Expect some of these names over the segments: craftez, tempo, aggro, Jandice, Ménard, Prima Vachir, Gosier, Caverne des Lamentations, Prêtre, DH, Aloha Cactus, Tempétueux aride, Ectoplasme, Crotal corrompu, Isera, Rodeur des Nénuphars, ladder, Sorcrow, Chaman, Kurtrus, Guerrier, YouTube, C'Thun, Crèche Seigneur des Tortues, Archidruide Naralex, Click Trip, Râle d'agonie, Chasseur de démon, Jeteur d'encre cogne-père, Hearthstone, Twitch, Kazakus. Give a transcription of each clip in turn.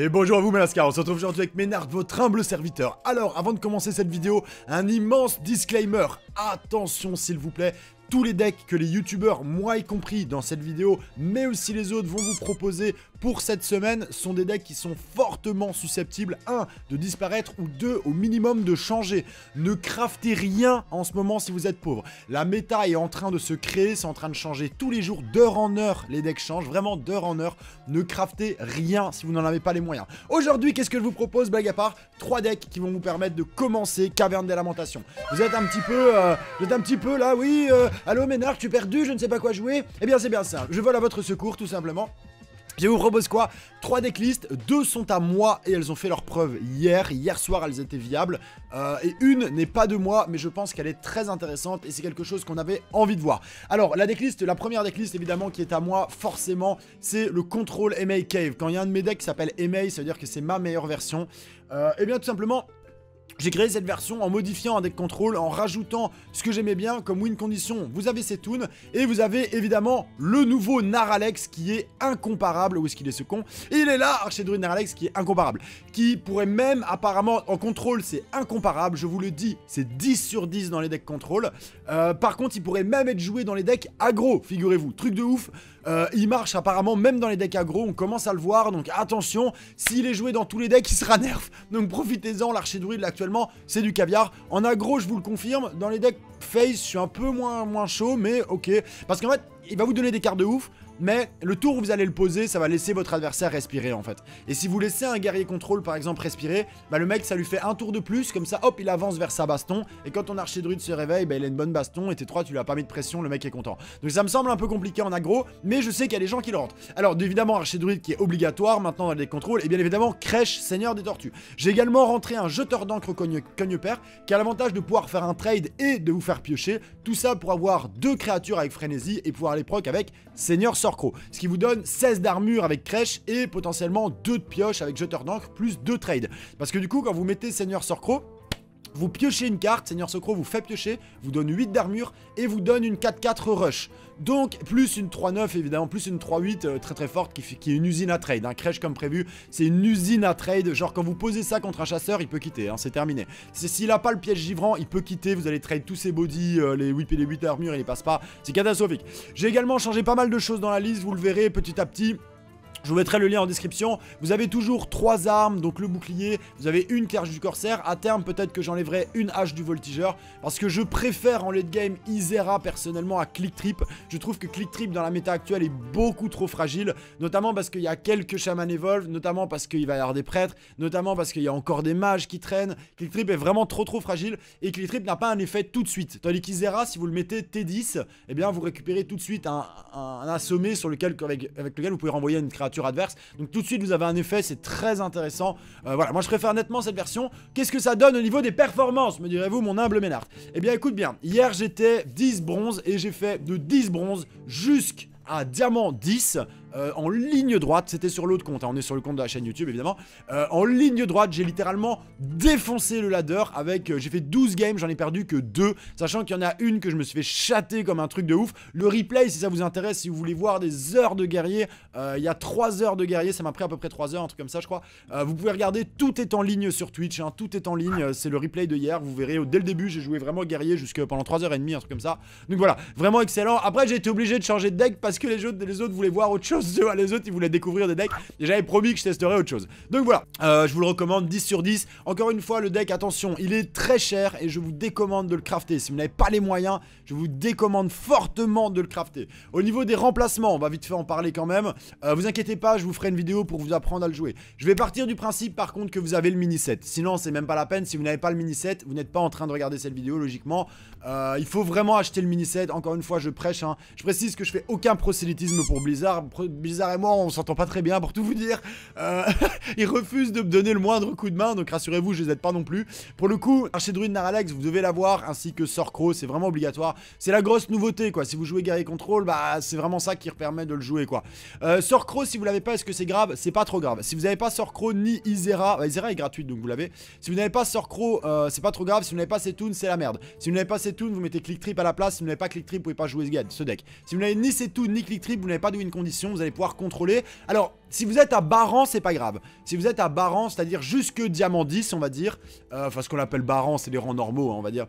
Et bonjour à vous mes lascars, on se retrouve aujourd'hui avec Ménard, votre humble serviteur. Alors, avant de commencer cette vidéo, un immense disclaimer. Attention s'il vous plaît, tous les decks que les youtubeurs, moi y compris dans cette vidéo, mais aussi les autres, vont vous proposer pour cette semaine sont des decks qui sont fortement susceptibles, 1, de disparaître ou 2, au minimum de changer. Ne craftez rien en ce moment si vous êtes pauvre. La méta est en train de se créer, c'est en train de changer tous les jours, d'heure en heure, les decks changent, vraiment d'heure en heure. Ne craftez rien si vous n'en avez pas les moyens. Aujourd'hui, qu'est-ce que je vous propose, blague à part, 3 decks qui vont vous permettre de commencer Caverne des Lamentations. Vous êtes un petit peu, là, oui, allô Ménard, tu es perdu, je ne sais pas quoi jouer. Eh bien c'est bien ça, je vole à votre secours tout simplement. Je vous propose quoi? 3 decklists, 2 sont à moi et elles ont fait leur preuve hier. Hier soir, elles étaient viables. Et une n'est pas de moi, mais je pense qu'elle est très intéressante et c'est quelque chose qu'on avait envie de voir. Alors, la decklist, la première decklist évidemment qui est à moi, forcément, c'est le Control MA Cave. Quand il y a un de mes decks qui s'appelle MA, ça veut dire que c'est ma meilleure version. Et bien tout simplement... j'ai créé cette version en modifiant un deck contrôle, en rajoutant ce que j'aimais bien comme win condition. Vous avez C'Thun et vous avez évidemment le nouveau Naralex qui est incomparable. Où est-ce qu'il est ce con? Il est là, Archidruide Naralex qui est incomparable. Qui pourrait même apparemment, en contrôle c'est incomparable, je vous le dis, c'est 10 sur 10 dans les decks contrôle. Par contre il pourrait même être joué dans les decks aggro, figurez-vous, truc de ouf. Il marche apparemment même dans les decks aggro, on commence à le voir, donc attention, s'il est joué dans tous les decks il sera nerf. Donc profitez-en, l'archidruide là, actuellement c'est du caviar. En aggro je vous le confirme, dans les decks face je suis un peu moins chaud, mais ok. Parce qu'en fait il va vous donner des cartes de ouf, mais le tour où vous allez le poser, ça va laisser votre adversaire respirer en fait. Et si vous laissez un guerrier contrôle par exemple respirer, bah le mec ça lui fait un tour de plus, comme ça hop il avance vers sa baston. Et quand ton archidruide se réveille, bah il a une bonne baston et T3 tu lui as pas mis de pression, le mec est content. Donc ça me semble un peu compliqué en aggro, mais je sais qu'il y a des gens qui le rentrent. Alors évidemment archidruide qui est obligatoire maintenant dans les contrôles, et bien évidemment Crèche Seigneur des Tortues. J'ai également rentré un Jeteur d'encre cogne-père qui a l'avantage de pouvoir faire un trade et de vous faire piocher. Tout ça pour avoir 2 créatures avec frénésie et pouvoir les proc avec Seigneur Sorcrow, ce qui vous donne 16 d'armure avec crèche et potentiellement 2 de pioche avec jeteur d'encre plus 2 trades. Parce que du coup quand vous mettez Seigneur Sorcrow, vous piochez une carte, Seigneur Sorcrow vous fait piocher, vous donne 8 d'armure et vous donne une 4-4 rush. Donc plus une 3-9 évidemment, plus une 3-8 très très forte qui est une usine à trade, hein. Crèche comme prévu, c'est une usine à trade, genre quand vous posez ça contre un chasseur, il peut quitter, hein, c'est terminé. S'il a pas le piège givrant, il peut quitter, vous allez trade tous ses body, les whip et les 8 armures, il les passe pas, c'est catastrophique. J'ai également changé pas mal de choses dans la liste, vous le verrez petit à petit. Je vous mettrai le lien en description. Vous avez toujours 3 armes, donc le bouclier, vous avez une clerge du corsaire. À terme peut-être que j'enlèverai une hache du voltigeur, parce que je préfère en late game Isera personnellement à Click Trip. Je trouve que Click Trip dans la méta actuelle est beaucoup trop fragile, notamment parce qu'il y a quelques chamans evolve, notamment parce qu'il va y avoir des prêtres, notamment parce qu'il y a encore des mages qui traînent. Click Trip est vraiment trop fragile et Click Trip n'a pas un effet tout de suite. Tandis qu'Isera, si vous le mettez T10, eh bien vous récupérez tout de suite un assommé sur lequel, avec lequel vous pouvez renvoyer une créature adverse, donc tout de suite vous avez un effet, c'est très intéressant. Voilà, moi je préfère nettement cette version. Qu'est-ce que ça donne au niveau des performances, me direz-vous, mon humble Ménard? Eh bien écoute bien, hier j'étais 10 bronze et j'ai fait de 10 bronze jusqu'à diamant 10 en ligne droite, c'était sur l'autre compte, hein, on est sur le compte de la chaîne YouTube évidemment. En ligne droite, j'ai littéralement défoncé le ladder avec, j'ai fait 12 games, j'en ai perdu que 2, sachant qu'il y en a une que je me suis fait chatter comme un truc de ouf. Le replay, si ça vous intéresse, si vous voulez voir des heures de guerrier, il y a 3 heures de guerrier, ça m'a pris à peu près 3 heures, un truc comme ça je crois. Vous pouvez regarder, tout est en ligne sur Twitch, hein, tout est en ligne, c'est le replay de hier, vous verrez, dès le début j'ai joué vraiment guerrier jusqu'à pendant 3h30, un truc comme ça. Donc voilà, vraiment excellent. Après j'ai été obligé de changer de deck parce que les autres voulaient voir autre chose. Les autres ils voulaient découvrir des decks et j'avais promis que je testerais autre chose. Donc voilà, je vous le recommande 10 sur 10. Encore une fois le deck, attention, il est très cher et je vous décommande de le crafter. Si vous n'avez pas les moyens, je vous décommande fortement de le crafter. Au niveau des remplacements, on va vite fait en parler quand même. Vous inquiétez pas, je vous ferai une vidéo pour vous apprendre à le jouer. Je vais partir du principe par contre que vous avez le mini set. Sinon c'est même pas la peine, si vous n'avez pas le mini set, vous n'êtes pas en train de regarder cette vidéo logiquement. Il faut vraiment acheter le mini set. Encore une fois je prêche, hein. Je précise que je fais aucun prosélytisme pour Blizzard. Blizzard et moi on s'entend pas très bien pour tout vous dire, ils refusent de me donner le moindre coup de main, donc rassurez-vous je les aide pas non plus. Pour le coup Archidruide Naralex vous devez l'avoir, ainsi que Sorcrow, c'est vraiment obligatoire, c'est la grosse nouveauté quoi. Si vous jouez guerrier contrôle, bah c'est vraiment ça qui permet de le jouer quoi. Sorcrow si vous l'avez pas, est-ce que c'est grave? C'est pas trop grave. Si vous n'avez pas Sorcrow ni Isera, bah, Isera est gratuite donc vous l'avez. Si vous n'avez pas Sorcrow, c'est pas trop grave. Si vous n'avez pas C'Thun, c'est la merde. Si vous n'avez pas C'Thun, vous mettez Click Trip à la place. Si vous n'avez pas Click Trip, vous pouvez pas jouer ce deck. Si vous n'avez ni C'Thun ni Click Trip, vous n'avez pas de win condition, vous allez pouvoir contrôler. Alors Si vous êtes à Baran, c'est pas grave. Si vous êtes à Baran, c'est-à-dire jusque Diamant 10, on va dire. Enfin, ce qu'on appelle Baran, c'est les rangs normaux, hein, on va dire.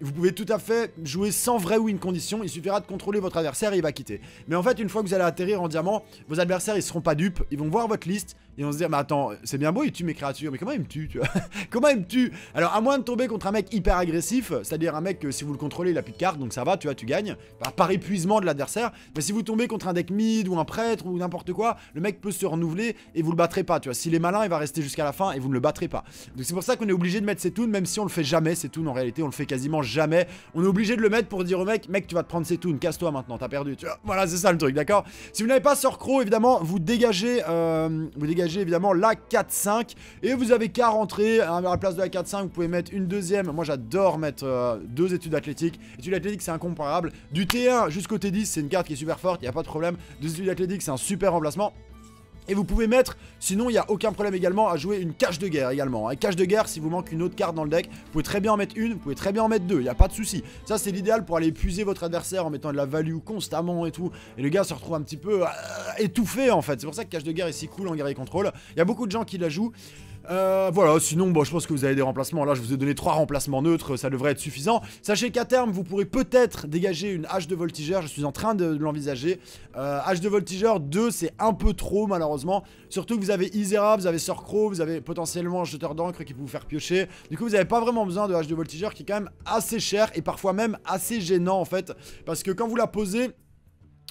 Vous pouvez tout à fait jouer sans vrai win condition. Il suffira de contrôler votre adversaire et il va quitter. Mais en fait, une fois que vous allez atterrir en Diamant, vos adversaires, ils seront pas dupes. Ils vont voir votre liste. Ils vont se dire, mais attends, c'est bien beau, il tue mes créatures. Mais comment il me tue, tu vois? Comment il me tue? Alors, à moins de tomber contre un mec hyper agressif, c'est-à-dire un mec que si vous le contrôlez, il a plus de cartes, donc ça va, tu vois, tu gagnes. Par épuisement de l'adversaire. Mais si vous tombez contre un deck mid ou un prêtre ou n'importe quoi, le mec peut se renouveler et vous le battrez pas, tu vois. S'il est malin, il va rester jusqu'à la fin et vous ne le battrez pas. Donc c'est pour ça qu'on est obligé de mettre C'Thun, même si on le fait jamais. C'Thun, en réalité, on le fait quasiment jamais. On est obligé de le mettre pour dire au mec, tu vas te prendre C'Thun, casse-toi maintenant, t'as perdu, tu vois. Voilà, c'est ça le truc, d'accord. Si vous n'avez pas Sorcrow, évidemment, vous dégagez évidemment la 4-5 et vous avez qu'à rentrer à la place de la 4-5. Vous pouvez mettre une deuxième. Moi, j'adore mettre deux études athlétiques. Études athlétiques, c'est incomparable. Du T1 jusqu'au T10, c'est une carte qui est super forte, il n'y a pas de problème. Des études athlétiques, c'est un super remplacement. Et vous pouvez mettre, sinon il n'y a aucun problème également à jouer une cache de guerre également. Hein. Cache de guerre, si vous manque une autre carte dans le deck, vous pouvez très bien en mettre une, vous pouvez très bien en mettre deux, il n'y a pas de souci. Ça c'est l'idéal pour aller épuiser votre adversaire en mettant de la value constamment et tout. Et le gars se retrouve un petit peu étouffé en fait. C'est pour ça que cache de guerre est si cool en guerrier contrôle. Il y a beaucoup de gens qui la jouent. Voilà, sinon bon, je pense que vous avez des remplacements. Là je vous ai donné 3 remplacements neutres, ça devrait être suffisant. Sachez qu'à terme vous pourrez peut-être dégager une hache de voltigeur, je suis en train de l'envisager. Hache de voltigeur 2 c'est un peu trop malheureusement. Surtout que vous avez Isera, vous avez Sorcrow, vous avez potentiellement un jeteur d'encre qui peut vous faire piocher. Du coup vous n'avez pas vraiment besoin de hache de voltigeur qui est quand même assez cher et parfois même assez gênant en fait. Parce que quand vous la posez...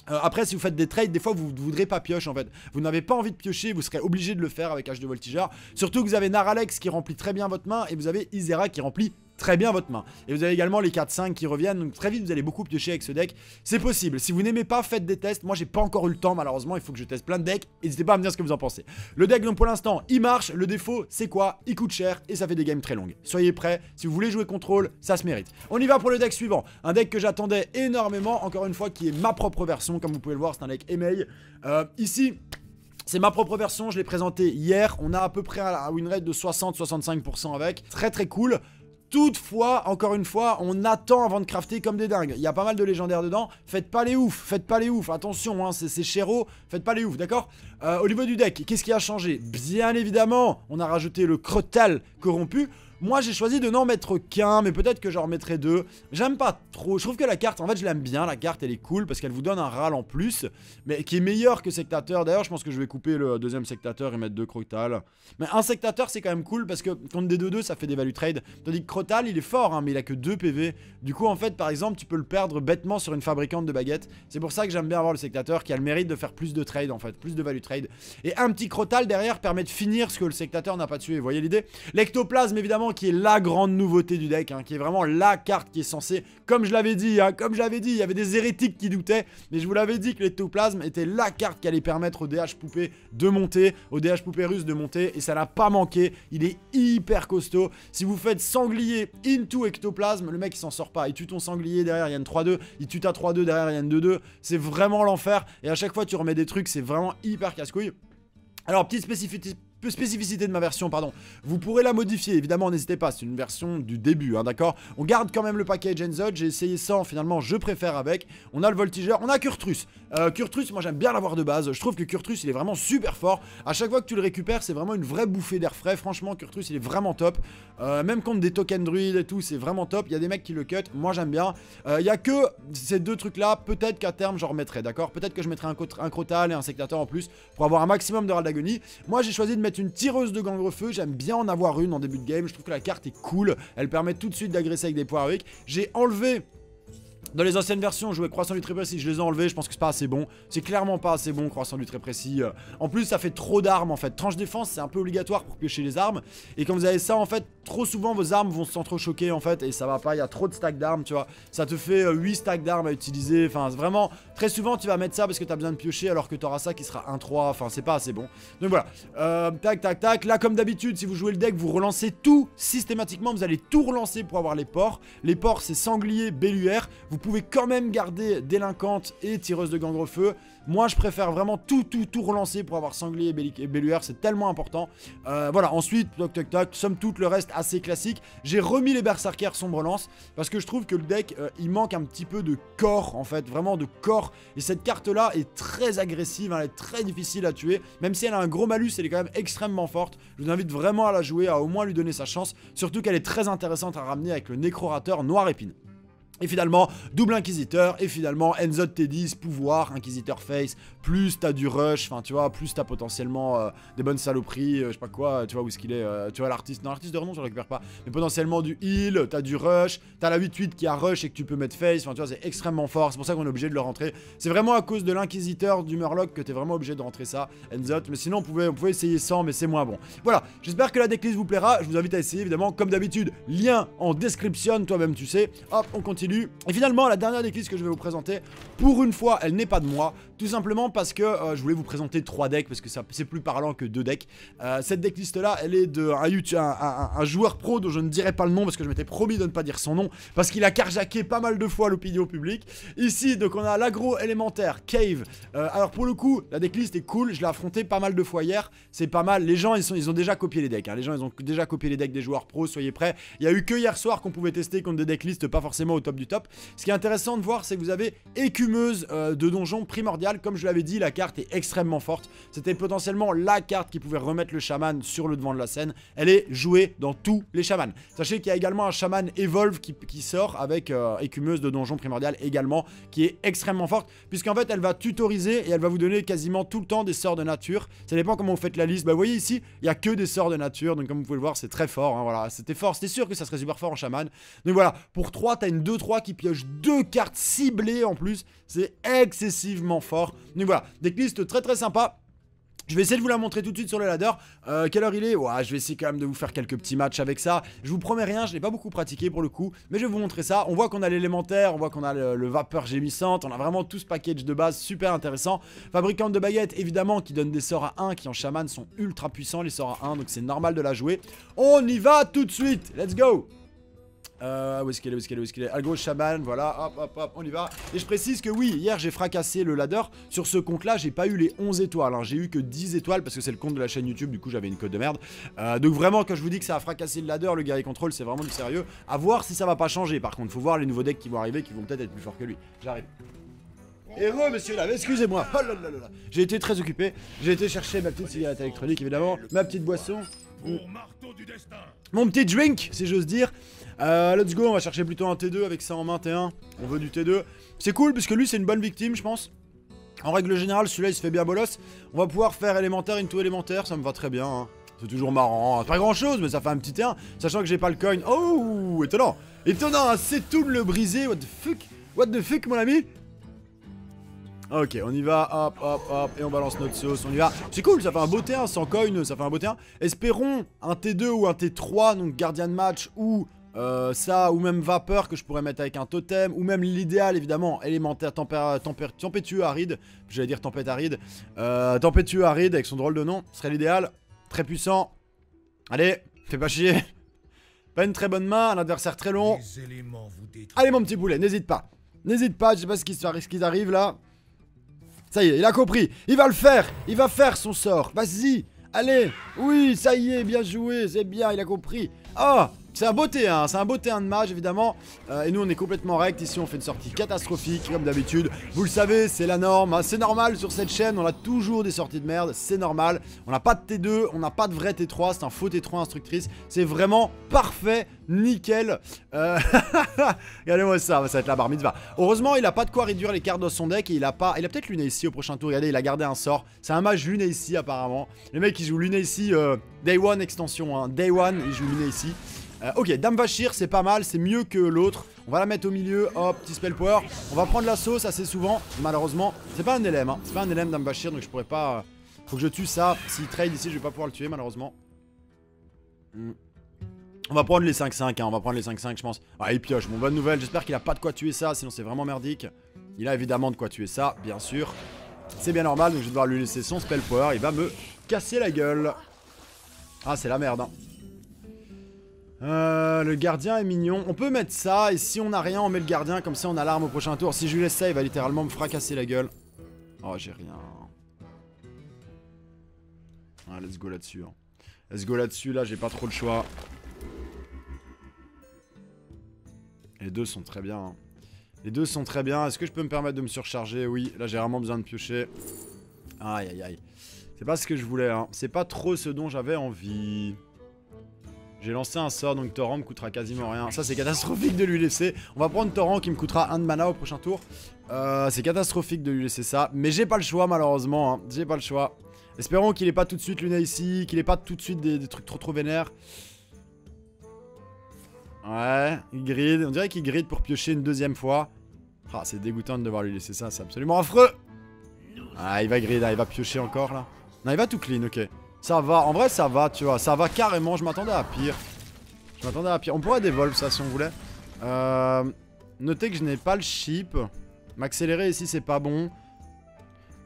après si vous faites des trades, des fois vous ne voudrez pas pioche en fait. Vous n'avez pas envie de piocher, vous serez obligé de le faire avec Hache de Voltigeur. Surtout que vous avez Naralex qui remplit très bien votre main et vous avez Isera qui remplit très bien votre main. Et vous avez également les 4-5 qui reviennent, donc très vite vous allez beaucoup piocher avec ce deck. C'est possible, si vous n'aimez pas, faites des tests. Moi j'ai pas encore eu le temps malheureusement, il faut que je teste plein de decks. N'hésitez pas à me dire ce que vous en pensez. Le deck donc pour l'instant il marche, le défaut c'est quoi? Il coûte cher et ça fait des games très longues. Soyez prêts, si vous voulez jouer contrôle, ça se mérite. On y va pour le deck suivant, un deck que j'attendais énormément, encore une fois qui est ma propre version. Comme vous pouvez le voir c'est un deck émail. Ici... c'est ma propre version, je l'ai présenté hier. On a à peu près un winrate de 60-65% avec. Très très cool. Toutefois, encore une fois, on attend avant de crafter comme des dingues. Il y a pas mal de légendaires dedans. Faites pas les ouf, faites pas les ouf. Attention, hein, c'est chéro, faites pas les ouf, d'accord? Au niveau du deck, qu'est-ce qui a changé? Bien évidemment, on a rajouté le Crotal corrompu. Moi j'ai choisi de n'en mettre qu'un, mais peut-être que j'en remettrai deux. J'aime pas trop, je trouve que la carte, en fait je l'aime bien, la carte elle est cool parce qu'elle vous donne un râle en plus, mais qui est meilleur que Sectateur. D'ailleurs je pense que je vais couper le deuxième Sectateur et mettre deux Crotal. Mais un Sectateur c'est quand même cool parce que contre des 2-2 ça fait des value trade. Tandis que Crotal il est fort hein, mais il a que 2 PV. Du coup en fait par exemple tu peux le perdre bêtement sur une fabricante de baguettes. C'est pour ça que j'aime bien avoir le Sectateur qui a le mérite de faire plus de trade en fait, plus de value trade. Et un petit Crotal derrière permet de finir ce que le Sectateur n'a pas tué, vous voyez l'idée. L'Ectoplasme évidemment qui est la grande nouveauté du deck, hein, qui est vraiment la carte qui est censée, comme je l'avais dit, hein, comme je l'avais dit, il y avait des hérétiques qui doutaient, mais je vous l'avais dit que l'Ectoplasme était la carte qui allait permettre au DH poupée de monter, au DH poupée russe de monter, et ça n'a pas manqué, il est hyper costaud. Si vous faites sanglier into Ectoplasme, le mec il s'en sort pas, il tue ton sanglier, derrière il y a une 3-2, il tue ta 3-2, derrière il y a une 2-2, c'est vraiment l'enfer, et à chaque fois tu remets des trucs, c'est vraiment hyper casse-couille. Alors petite spécificité de ma version, pardon, vous pourrez la modifier, évidemment n'hésitez pas, c'est une version du début, hein, d'accord. On garde quand même le package Enzod, j'ai essayé sans, finalement je préfère avec. On a le voltigeur, on a Kurtrus. Kurtrus, moi j'aime bien l'avoir de base, je trouve que Kurtrus il est vraiment super fort, à chaque fois que tu le récupères c'est vraiment une vraie bouffée d'air frais, franchement Kurtrus il est vraiment top, même contre des tokens druides et tout c'est vraiment top, il y a des mecs qui le cut, moi j'aime bien. Il n'y a que ces deux trucs là, peut-être qu'à terme j'en remettrai, d'accord, peut-être que je mettrai un crotal et un sectateur en plus pour avoir un maximum de râle d'agonie. Moi j'ai choisi de mettre une tireuse de gangrefeu, j'aime bien en avoir une en début de game, je trouve que la carte est cool, elle permet tout de suite d'agresser avec des poids avec. J'ai enlevé, dans les anciennes versions, je jouais croissant du très précis, je les ai enlevés, je pense que c'est pas assez bon, c'est clairement pas assez bon croissant du très précis, en plus ça fait trop d'armes en fait, tranche défense c'est un peu obligatoire pour piocher les armes, et quand vous avez ça en fait, trop souvent vos armes vont s'entrechoquer en fait, et ça va pas, il y a trop de stacks d'armes tu vois, ça te fait 8 stacks d'armes à utiliser, enfin vraiment, très souvent tu vas mettre ça parce que t'as besoin de piocher alors que t'auras ça qui sera 1-3, enfin c'est pas assez bon, donc voilà, tac tac tac, là comme d'habitude si vous jouez le deck vous relancez tout systématiquement, vous allez tout relancer pour avoir les ports c'est sanglier, belluaire. Vous pouvez quand même garder délinquante et tireuse de gangrefeu. Moi, je préfère vraiment tout relancer pour avoir sanglier et belluaire. C'est tellement important. Voilà, ensuite, toc. Somme toute, le reste assez classique. J'ai remis les berserkers sombre lance parce que je trouve que le deck, il manque un petit peu de corps, en fait. Vraiment de corps. Et cette carte-là est très agressive. Hein, elle est très difficile à tuer. Même si elle a un gros malus, elle est quand même extrêmement forte. Je vous invite vraiment à la jouer, à au moins lui donner sa chance. Surtout qu'elle est très intéressante à ramener avec le Nécrorateur Noir Épine. Et finalement, double Inquisiteur, et finalement, Enzo T10, pouvoir, Inquisiteur face, plus t'as du rush, enfin tu vois, plus t'as potentiellement des bonnes saloperies, je sais pas quoi, tu vois où est-ce qu'il est, tu vois l'artiste, non l'artiste de renom je le récupère pas, mais potentiellement du heal, t'as du rush, t'as la 8-8 qui a rush et que tu peux mettre face, enfin tu vois c'est extrêmement fort, c'est pour ça qu'on est obligé de le rentrer, c'est vraiment à cause de l'Inquisiteur, du Murloc que t'es vraiment obligé de rentrer ça, Enzo, mais sinon on pouvait essayer sans, mais c'est moins bon. Voilà, j'espère que la decklist vous plaira, je vous invite à essayer évidemment, comme d'habitude, lien en description, toi-même tu sais, hop, on continue. Et finalement la dernière decklist que je vais vous présenter, pour une fois elle n'est pas de moi, tout simplement parce que je voulais vous présenter 3 decks parce que c'est plus parlant que 2 decks. Cette decklist là elle est de un joueur pro dont je ne dirai pas le nom parce que je m'étais promis de ne pas dire son nom parce qu'il a carjacké pas mal de fois l'opinion publique. Ici donc on a l'agro élémentaire Cave, alors pour le coup la decklist est cool, je l'ai affronté pas mal de fois hier, c'est pas mal, les gens ils ont déjà copié les decks, hein. Les gens ils ont déjà copié les decks des joueurs pro, soyez prêts, il y a eu que hier soir qu'on pouvait tester contre des decklists pas forcément au top du top. Ce qui est intéressant de voir c'est que vous avez Écumeuse de donjon primordial, comme je l'avais dit la carte est extrêmement forte, c'était potentiellement la carte qui pouvait remettre le chaman sur le devant de la scène, elle est jouée dans tous les chamans, sachez qu'il y a également un chaman evolve qui sort avec Écumeuse de donjon primordial également, qui est extrêmement forte puisqu'en fait elle va tutoriser et elle va vous donner quasiment tout le temps des sorts de nature, ça dépend comment vous faites la liste, bah vous voyez ici il n'y a que des sorts de nature, donc comme vous pouvez le voir c'est très fort, hein, voilà c'était fort, c'était sûr que ça serait super fort en chaman, donc voilà pour 3 t'as une 2-3 qui pioche 2 cartes ciblées en plus, c'est excessivement fort. Donc voilà, decklist très sympa. Je vais essayer de vous la montrer tout de suite sur le ladder. Quelle heure il est? Ouais, je vais essayer quand même de vous faire quelques petits matchs avec ça. Je vous promets rien, je n'ai pas beaucoup pratiqué pour le coup. Mais je vais vous montrer ça. On voit qu'on a l'élémentaire, on voit qu'on a le vapeur gémissante. On a vraiment tout ce package de base, super intéressant. Fabricante de baguettes, évidemment, qui donne des sorts à 1, qui en chaman sont ultra puissants, les sorts à 1. Donc c'est normal de la jouer. On y va tout de suite. Let's go! Où est-ce qu'il est, où est-ce qu'il est? Algo Shaman, voilà, hop, on y va. Et je précise que oui, hier j'ai fracassé le ladder. Sur ce compte là, j'ai pas eu les 11 étoiles hein. J'ai eu que 10 étoiles parce que c'est le compte de la chaîne YouTube. Du coup j'avais une cote de merde, donc vraiment quand je vous dis que ça a fracassé le ladder, le guerrier contrôle, c'est vraiment du sérieux. À voir si ça va pas changer par contre. Faut voir les nouveaux decks qui vont arriver, qui vont peut-être être plus forts que lui. J'arrive. Heureux monsieur là, excusez-moi, oh là là là. J'ai été très occupé, j'ai été chercher ma petite cigarette électronique évidemment, ma petite boisson, mon petit drink si j'ose dire. Let's go, on va chercher plutôt un T2 avec ça en main, T1, on veut du T2. C'est cool parce que lui c'est une bonne victime je pense. En règle générale celui-là il se fait bien bolos. On va pouvoir faire élémentaire, une tout élémentaire, ça me va très bien hein. C'est toujours marrant, pas grand chose mais ça fait un petit T1. Sachant que j'ai pas le coin, oh étonnant. Étonnant hein, c'est tout le brisé, what the fuck mon ami. Ok, on y va, hop, et on balance notre sauce, on y va. C'est cool, ça fait un beau T1, sans coin, ça fait un beau T1. Espérons un T2 ou un T3, donc gardien de match ou ça, ou même vapeur que je pourrais mettre avec un totem, ou même l'idéal évidemment, élémentaire, tempétueux aride, j'allais dire tempête aride, tempétueux aride avec son drôle de nom, serait l'idéal, très puissant. Allez, fais pas chier. Pas une très bonne main, un adversaire très long. Allez mon petit poulet, n'hésite pas, je sais pas ce qui arrive là. Ça y est, il a compris, il va faire son sort, vas-y, allez, oui, ça y est, bien joué, c'est bien, il a compris. Oh, c'est un beau T1, c'est un beau T1 de mage évidemment, et nous on est complètement rect, ici on fait une sortie catastrophique comme d'habitude. Vous le savez, c'est la norme, hein. C'est normal sur cette chaîne, on a toujours des sorties de merde, c'est normal. On n'a pas de T2, on n'a pas de vrai T3, c'est un faux T3 instructrice, c'est vraiment parfait. Nickel. Regardez-moi ça, ça va être la bar mitzvah. Heureusement, il a pas de quoi réduire les cartes dans son deck et il a peut-être luné ici au prochain tour. Regardez, il a gardé un sort. C'est un mage luné ici apparemment. Le mec il joue luné ici day one extension hein. Day one, il joue luné ici. Ok, Dame Vachir, c'est pas mal, c'est mieux que l'autre. On va la mettre au milieu, hop, petit spell power. On va prendre la sauce assez souvent. Malheureusement, c'est pas un LM hein. C'est pas un LM Dame Vachir, donc je pourrais pas faut que je tue ça. S'il trade ici, je vais pas pouvoir le tuer malheureusement. On va prendre les 5-5, hein, on va prendre les 5-5 je pense. Ah il pioche, bon bonne nouvelle, j'espère qu'il a pas de quoi tuer ça, sinon c'est vraiment merdique. Il a évidemment de quoi tuer ça, bien sûr. C'est bien normal, donc je vais devoir lui laisser son spell power, il va me casser la gueule. Ah c'est la merde hein. Le gardien est mignon, on peut mettre ça, et si on a rien on met le gardien, comme ça on a l'arme au prochain tour. Si je lui laisse ça il va littéralement me fracasser la gueule. Oh, j'ai rien. Ah, let's go là-dessus. Hein. Let's go là-dessus, là, j'ai pas trop le choix. Les deux sont très bien. Hein. Les deux sont très bien. Est-ce que je peux me permettre de me surcharger? Oui, là, j'ai vraiment besoin de piocher. Aïe, aïe, aïe. C'est pas ce que je voulais, hein. C'est pas trop ce dont j'avais envie. J'ai lancé un sort, donc Torrent me coûtera quasiment rien. Ça, c'est catastrophique de lui laisser. On va prendre Torrent qui me coûtera 1 de mana au prochain tour. C'est catastrophique de lui laisser ça. Mais j'ai pas le choix, malheureusement. Hein. J'ai pas le choix. Espérons qu'il ait pas tout de suite Luna ici. Qu'il ait pas tout de suite des trucs trop vénères. Ouais, il grid. On dirait qu'il grid pour piocher une deuxième fois. Ah, c'est dégoûtant de devoir lui laisser ça. C'est absolument affreux. Ah, il va grid. Ah, il va piocher encore, là. Non, il va tout clean, ok. Ça va, en vrai ça va, tu vois, ça va carrément, je m'attendais à pire. Je m'attendais à pire, on pourrait dévolve ça si on voulait. Notez que je n'ai pas le chip. M'accélérer ici c'est pas bon.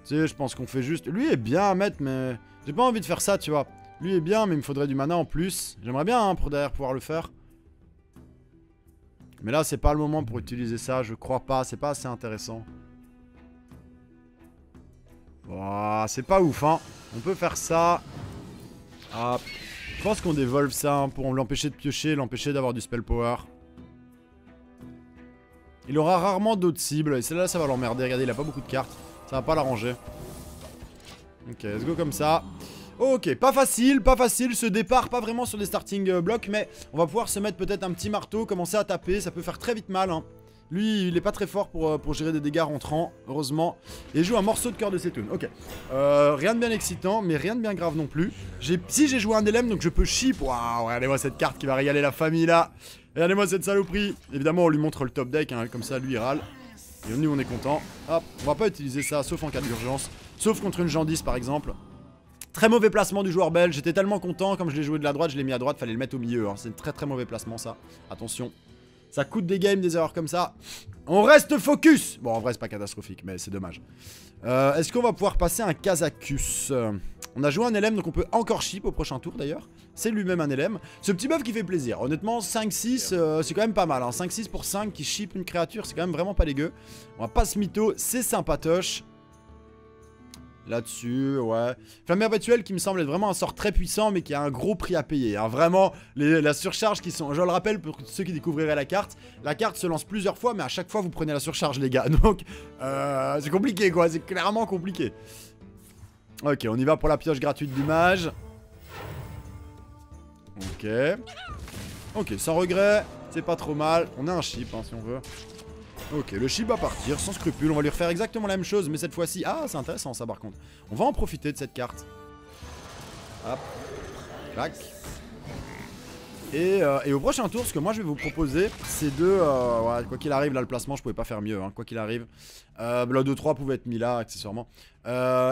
Tu sais, je pense qu'on fait juste... Lui est bien à mettre mais... J'ai pas envie de faire ça, tu vois. Lui est bien mais il me faudrait du mana en plus. J'aimerais bien, hein, pour derrière pouvoir le faire. Mais là c'est pas le moment pour utiliser ça, je crois pas, c'est pas assez intéressant. Ouah, c'est pas ouf, hein. On peut faire ça. Ah, je pense qu'on dévolve ça, hein, pour l'empêcher de piocher, l'empêcher d'avoir du spell power. Il aura rarement d'autres cibles. Et celle-là, ça va l'emmerder. Regardez, il a pas beaucoup de cartes. Ça va pas l'arranger. Ok, let's go comme ça. Ok, pas facile ce départ, pas vraiment sur des starting blocks. Mais on va pouvoir se mettre peut-être un petit marteau, commencer à taper. Ça peut faire très vite mal, hein. Lui, il est pas très fort pour gérer des dégâts rentrants, heureusement. Et il joue un morceau de cœur de C'Thun. Ok. Rien de bien excitant, mais rien de bien grave non plus. Si j'ai joué un DLM, donc je peux chip. Waouh, regardez-moi cette carte qui va régaler la famille là. Regardez-moi cette saloperie. Évidemment, on lui montre le top deck, hein, comme ça, lui, il râle. Et nous, on est content. Hop, on va pas utiliser ça, sauf en cas d'urgence. Sauf contre une Jandice, par exemple. Très mauvais placement du joueur belge. J'étais tellement content, comme je l'ai joué de la droite, je l'ai mis à droite, fallait le mettre au milieu. Hein. C'est un très très mauvais placement, ça. Attention. Ça coûte des games, des erreurs comme ça. On reste focus. Bon, en vrai, c'est pas catastrophique, mais c'est dommage. Est-ce qu'on va pouvoir passer un Kazakus? On a joué un LM, donc on peut encore chip au prochain tour, d'ailleurs. C'est lui-même un LM. Ce petit buff qui fait plaisir. Honnêtement, 5-6, c'est quand même pas mal. Hein. 5-6 pour 5 qui chip une créature, c'est quand même vraiment pas dégueu. On va pas se mytho, c'est sympatoche. Là-dessus, ouais. Flamme perpétuelle qui me semble être vraiment un sort très puissant, mais qui a un gros prix à payer. Hein. Vraiment, la surcharge qui sont... Je le rappelle pour ceux qui découvriraient la carte se lance plusieurs fois, mais à chaque fois, vous prenez la surcharge, les gars. Donc, c'est compliqué, quoi. C'est clairement compliqué. Ok, on y va pour la pioche gratuite du mage. Ok. Ok, sans regret, c'est pas trop mal. On a un chip, hein, si on veut. Ok, le chip va partir, sans scrupule, on va lui refaire exactement la même chose, mais cette fois-ci... Ah, c'est intéressant ça par contre. On va en profiter de cette carte. Hop, clac. Et au prochain tour, ce que moi je vais vous proposer, c'est de... ouais, quoi qu'il arrive, là le placement, je pouvais pas faire mieux, hein, quoi qu'il arrive. Le 2-3 pouvait être mis là, accessoirement.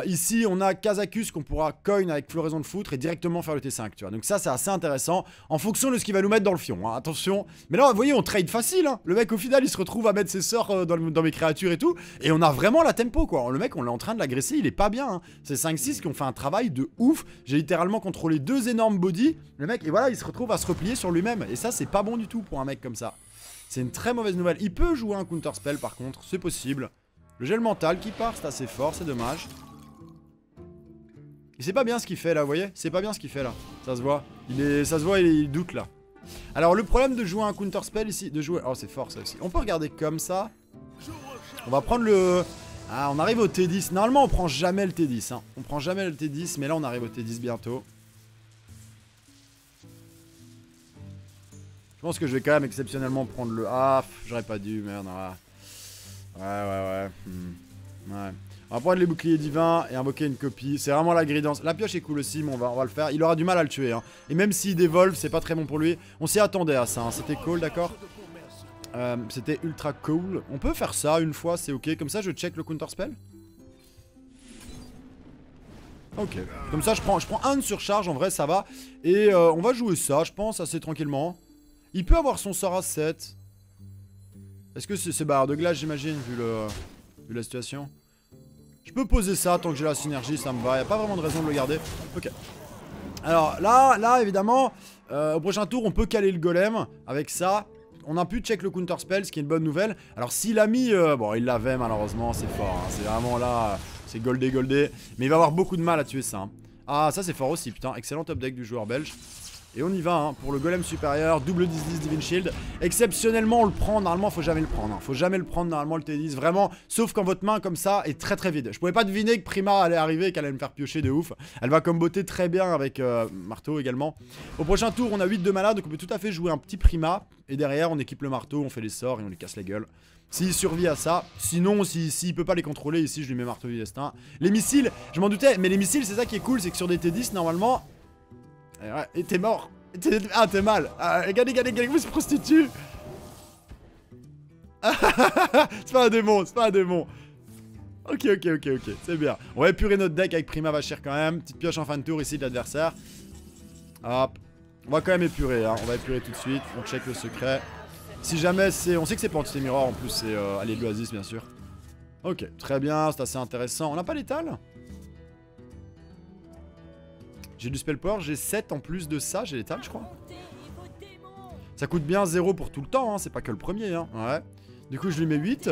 Ici, on a Kazakus qu'on pourra coin avec Floraison de Foutre et directement faire le T5, tu vois. Donc ça, c'est assez intéressant en fonction de ce qu'il va nous mettre dans le fion, hein, attention. Mais là, vous voyez, on trade facile, hein. Le mec, au final, il se retrouve à mettre ses sorts dans mes créatures et tout. Et on a vraiment la tempo, quoi. Le mec, on est en train de l'agresser, il est pas bien, hein. C'est 5-6 qui ont fait un travail de ouf. J'ai littéralement contrôlé deux énormes bodies. Le mec, et voilà, il se retrouve à se replier sur lui-même. Et ça, c'est pas bon du tout pour un mec comme ça. C'est une très mauvaise nouvelle. Il peut jouer un counter spell, par contre, c'est possible. Le gel mental qui part, c'est assez fort, c'est dommage. Et c'est pas bien ce qu'il fait là, vous voyez? C'est pas bien ce qu'il fait là, ça se voit. Ça se voit, il doute là. Alors le problème de jouer un counter spell ici, de jouer... Oh c'est fort ça aussi, on peut regarder comme ça. On va prendre le... Ah, on arrive au T10, normalement on prend jamais le T10, hein. On prend jamais le T10, mais là on arrive au T10 bientôt. Je pense que je vais quand même exceptionnellement prendre le... Ah, j'aurais pas dû, merde, ah. Ouais. Ouais. On va prendre les boucliers divins et invoquer une copie. C'est vraiment la gridance. La pioche est cool aussi, mais on va le faire. Il aura du mal à le tuer, hein. Et même s'il dévolve, c'est pas très bon pour lui. On s'y attendait à ça, hein. C'était cool, d'accord. C'était ultra cool. On peut faire ça une fois, c'est ok. Comme ça, je check le counter spell. Ok. Comme ça, je prends un de surcharge, en vrai, ça va. Et on va jouer ça, je pense, assez tranquillement. Il peut avoir son sort à 7. Est-ce que c'est barre de glace, j'imagine, vu la situation? Je peux poser ça tant que j'ai la synergie, ça me va. Y'a pas vraiment de raison de le garder. Ok. Alors là évidemment, au prochain tour, on peut caler le golem avec ça. On a pu check le counter spell, ce qui est une bonne nouvelle. Alors s'il a mis... bon, il l'avait malheureusement, c'est fort. Hein, c'est vraiment là... C'est goldé, goldé. Mais il va avoir beaucoup de mal à tuer ça. Hein. Ah, ça c'est fort aussi, putain. Excellent top deck du joueur belge. Et on y va hein, pour le golem supérieur, double 10-10 Divine Shield. Exceptionnellement on le prend, normalement faut jamais le prendre. Hein. Faut jamais le prendre normalement le T10, vraiment. Sauf quand votre main comme ça est très vide. Je pouvais pas deviner que Prima allait arriver et qu'elle allait me faire piocher de ouf. Elle va comboter très bien avec marteau également. Au prochain tour on a 8 de mana, donc on peut tout à fait jouer un petit Prima. Et derrière on équipe le marteau, on fait les sorts et on lui casse la gueule. S'il survit à ça, sinon s'il peut pas les contrôler, ici je lui mets marteau du destin. Les missiles, je m'en doutais, mais les missiles c'est ça qui est cool, c'est que sur des T10 normalement... Et t'es mort. Ah t'es mal. Regardez vous se prostitue. C'est pas un démon, c'est pas un démon. Ok, c'est bien. On va épurer notre deck avec Prima Vachir quand même. Petite pioche en fin de tour ici de l'adversaire. Hop. On va quand même épurer, hein. On va épurer tout de suite. On check le secret. Si jamais c'est... On sait que c'est pas anti-miroir en plus, c'est aller de l'oasis bien sûr. Ok, très bien, c'est assez intéressant. On n'a pas l'étal ? J'ai du spell power, j'ai 7 en plus de ça, j'ai l'étal je crois. Ça coûte bien 0 pour tout le temps, hein, c'est pas que le premier. Hein, ouais. Du coup je lui mets 8.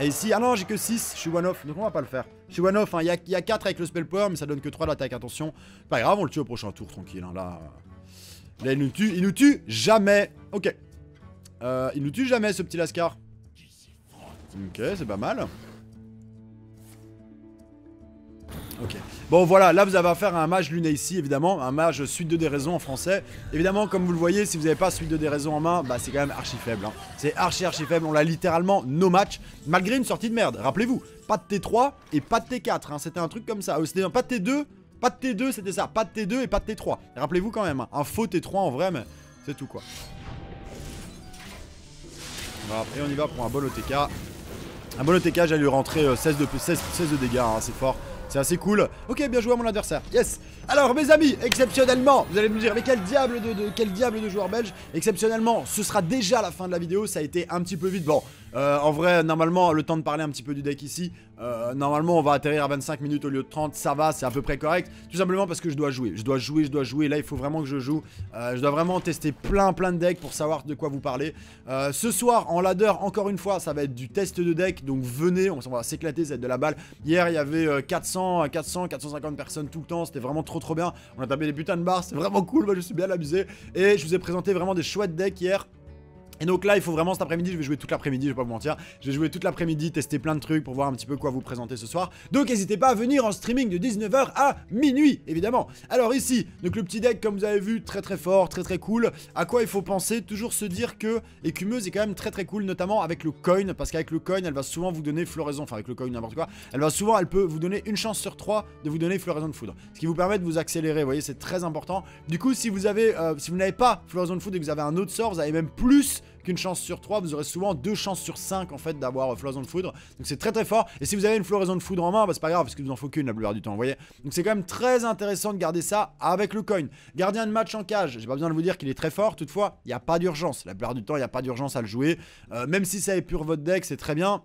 Et ici, ah non j'ai que 6, je suis one off, donc on va pas le faire. Je suis one off, hein. y a 4 avec le spell power mais ça donne que 3 d'attaque, attention. Pas grave, on le tue au prochain tour, tranquille. Hein, là il nous tue jamais. Ok. Il nous tue jamais ce petit Lascar. Ok, c'est pas mal. Ok. Bon voilà, là vous avez affaire à un mage luné ici évidemment, un mage suite de déraison en français. Évidemment comme vous le voyez, si vous n'avez pas suite de déraison en main, bah c'est quand même archi faible. Hein. C'est archi faible, on l'a littéralement no match, malgré une sortie de merde. Rappelez-vous, pas de T3 et pas de T4, hein. C'était un truc comme ça. C'était pas de T2, pas de T2 c'était ça, pas de T2 et pas de T3. Rappelez-vous quand même, hein. Un faux T3 en vrai mais c'est tout quoi. Voilà, et on y va pour un bon OTK. Un bon OTK, j'allais lui rentrer 16 de dégâts, hein, c'est fort. C'est assez cool. Ok, bien joué à mon adversaire. Yes. Alors, mes amis, exceptionnellement, vous allez me dire, mais quel diable de joueur belge. Exceptionnellement, ce sera déjà la fin de la vidéo. Ça a été un petit peu vite. Bon, en vrai, normalement, le temps de parler un petit peu du deck ici. Normalement, on va atterrir à 25 minutes au lieu de 30. Ça va, c'est à peu près correct. Tout simplement parce que je dois jouer. Je dois jouer. Là, il faut vraiment que je joue. Je dois vraiment tester plein de decks pour savoir de quoi vous parlez. Ce soir, en ladder, encore une fois, ça va être du test de deck. Donc, venez, on va s'éclater, ça va être de la balle. Hier, il y avait 450 personnes tout le temps, c'était vraiment trop bien. On a tapé des putains de barres, c'est vraiment cool, moi je suis bien amusé. Et je vous ai présenté vraiment des chouettes decks hier. Et donc là, il faut vraiment cet après-midi, je vais jouer toute l'après-midi, je vais pas vous mentir. Je vais jouer toute l'après-midi, tester plein de trucs pour voir un petit peu quoi vous présenter ce soir. Donc n'hésitez pas à venir en streaming de 19 h à minuit, évidemment. Alors ici, donc le petit deck, comme vous avez vu, très fort, très cool. À quoi il faut penser? Toujours se dire que Écumeuse est quand même très cool, notamment avec le coin. Parce qu'avec le coin, elle va souvent vous donner floraison, enfin avec le coin n'importe quoi. Elle peut vous donner une chance sur 3 de vous donner floraison de foudre. Ce qui vous permet de vous accélérer, vous voyez, c'est très important. Du coup, si vous avez, si vous n'avez pas floraison de foudre et que vous avez un autre sort, vous avez même plus qu'une chance sur 3, vous aurez souvent 2 chances sur 5 en fait d'avoir floraison de foudre, donc c'est très fort. Et si vous avez une floraison de foudre en main, bah c'est pas grave parce que vous en faut qu'une la plupart du temps, vous voyez. Donc c'est quand même très intéressant de garder ça avec le coin. Gardien de match en cage, j'ai pas besoin de vous dire qu'il est très fort, toutefois il n'y a pas d'urgence, la plupart du temps il n'y a pas d'urgence à le jouer, même si ça épure votre deck c'est très bien.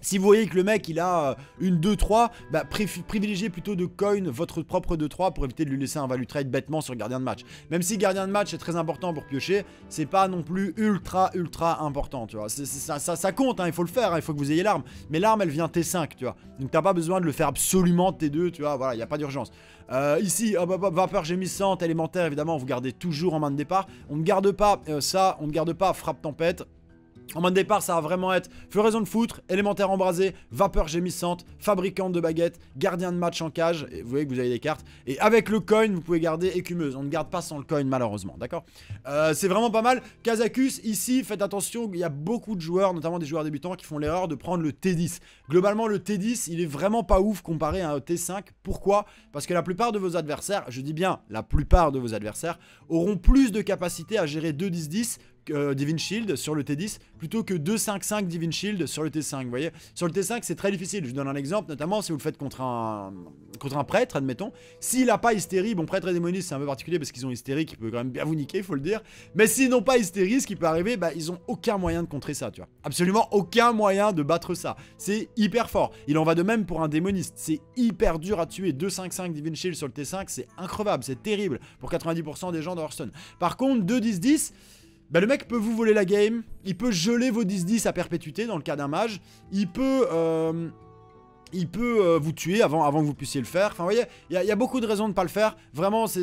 Si vous voyez que le mec il a une 2-3, bah privilégiez plutôt de coin votre propre 2-3 pour éviter de lui laisser un value trade bêtement sur gardien de match. Même si gardien de match est très important pour piocher, c'est pas non plus ultra important, tu vois. Ça compte, hein, il faut le faire, hein, il faut que vous ayez l'arme. Mais l'arme elle vient T5, tu vois. Donc t'as pas besoin de le faire absolument T2, tu vois, voilà, il n'y a pas d'urgence. Ici, vapeur gémissante, élémentaire, évidemment, vous gardez toujours en main de départ. On ne garde pas ça, on ne garde pas frappe tempête. En main de départ, ça va vraiment être floraison de foutre, élémentaire embrasé, vapeur gémissante, fabricante de baguettes, gardien de match en cage. Et vous voyez que vous avez des cartes. Et avec le coin, vous pouvez garder écumeuse. On ne garde pas sans le coin, malheureusement. D'accord, c'est vraiment pas mal. Kazakus, ici, faites attention. Il y a beaucoup de joueurs, notamment des joueurs débutants, qui font l'erreur de prendre le T10. Globalement, le T10, il est vraiment pas ouf comparé à un T5. Pourquoi? Parce que la plupart de vos adversaires, je dis bien la plupart de vos adversaires, auront plus de capacité à gérer 2-10-10. Divine Shield sur le T10 plutôt que 2-5-5 Divine Shield sur le T5, vous voyez. Sur le T5 c'est très difficile, je vous donne un exemple, notamment si vous le faites contre un prêtre, admettons. S'il n'a pas hystérie, bon prêtre et démoniste c'est un peu particulier parce qu'ils ont hystérie qui peut quand même bien vous niquer, il faut le dire. Mais s'ils n'ont pas hystérie, ce qui peut arriver, bah ils ont aucun moyen de contrer ça, tu vois. Absolument aucun moyen de battre ça, c'est hyper fort. Il en va de même pour un démoniste, c'est hyper dur à tuer. 2-5-5 Divine Shield sur le T5 c'est increvable, c'est terrible pour 90% des gens de Hearthstone. Par contre 2-10-10, bah le mec peut vous voler la game, il peut geler vos 10-10 à perpétuité dans le cas d'un mage, il peut vous tuer avant que vous puissiez le faire. Enfin, vous voyez, il y a beaucoup de raisons de ne pas le faire. Vraiment, ça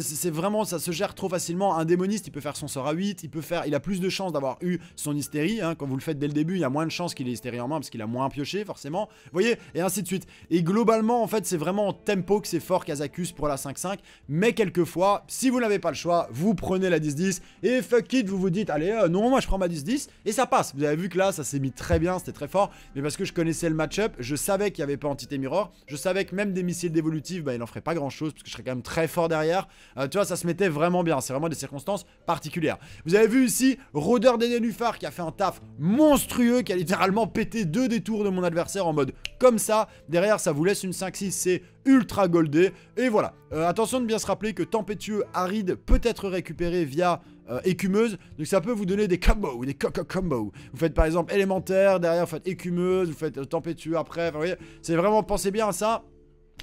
se gère trop facilement. Un démoniste, il peut faire son sort à 8, il a plus de chances d'avoir eu son hystérie. Hein. Quand vous le faites dès le début, il y a moins de chances qu'il ait hystérie en main parce qu'il a moins pioché, forcément. Vous voyez, et ainsi de suite. Et globalement, en fait, c'est vraiment en tempo que c'est fort Kazakus pour la 5-5. Mais quelquefois, si vous n'avez pas le choix, vous prenez la 10-10 et fuck it, vous vous dites, allez, non, moi je prends ma 10-10 et ça passe. Vous avez vu que là, ça s'est mis très bien, c'était très fort. Mais parce que je connaissais le match-up, je savais qu'il n'y avait pas Entité Mirror, je savais que même des missiles d'évolutive, bah, il n'en ferait pas grand-chose parce que je serais quand même très fort derrière. Tu vois, ça se mettait vraiment bien. C'est vraiment des circonstances particulières. Vous avez vu ici, Rodeur des Nénuphars qui a fait un taf monstrueux, qui a littéralement pété 2 détours de mon adversaire en mode comme ça. Derrière, ça vous laisse une 5-6, c'est ultra goldé. Et voilà. Attention de bien se rappeler que Tempétueux aride peut être récupéré via... écumeuse, donc ça peut vous donner des combos, des combos. Vous faites par exemple élémentaire, derrière vous faites écumeuse, vous faites tempétueux après, vous voyez, c'est vraiment, pensez bien à ça.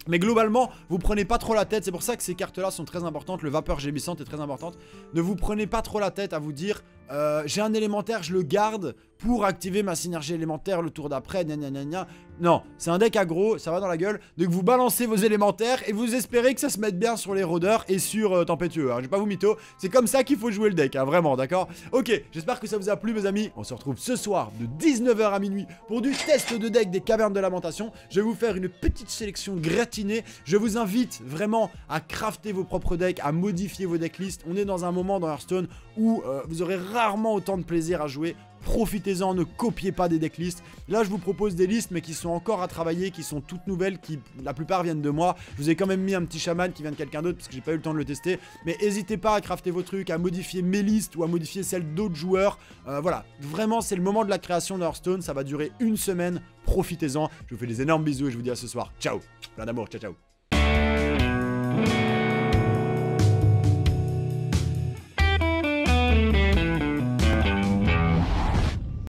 Mais globalement, vous prenez pas trop la tête, c'est pour ça que ces cartes-là sont très importantes, le vapeur gémissante est très importante. Ne vous prenez pas trop la tête à vous dire, j'ai un élémentaire, je le garde pour activer ma synergie élémentaire le tour d'après, gna gna gna gna. Non, c'est un deck aggro, ça va dans la gueule. Donc vous balancez vos élémentaires et vous espérez que ça se mette bien sur les rôdeurs et sur Tempétueux. Hein. Je vais pas vous mytho, c'est comme ça qu'il faut jouer le deck, hein, vraiment, d'accord? Ok, j'espère que ça vous a plu mes amis. On se retrouve ce soir de 19 h à minuit pour du test de deck des Cavernes de Lamentation. Je vais vous faire une petite sélection gratinée. Je vous invite vraiment à crafter vos propres decks, à modifier vos decklists. On est dans un moment dans Hearthstone où vous aurez rarement autant de plaisir à jouer. Profitez-en, ne copiez pas des decklists. Là, je vous propose des listes, mais qui sont encore à travailler, qui sont toutes nouvelles, qui la plupart viennent de moi. Je vous ai quand même mis un petit chaman qui vient de quelqu'un d'autre, parce que j'ai pas eu le temps de le tester. Mais n'hésitez pas à crafter vos trucs, à modifier mes listes ou à modifier celles d'autres joueurs. Voilà, vraiment, c'est le moment de la création de Hearthstone. Ça va durer une semaine. Profitez-en. Je vous fais des énormes bisous et je vous dis à ce soir. Ciao. Plein d'amour. Ciao, ciao.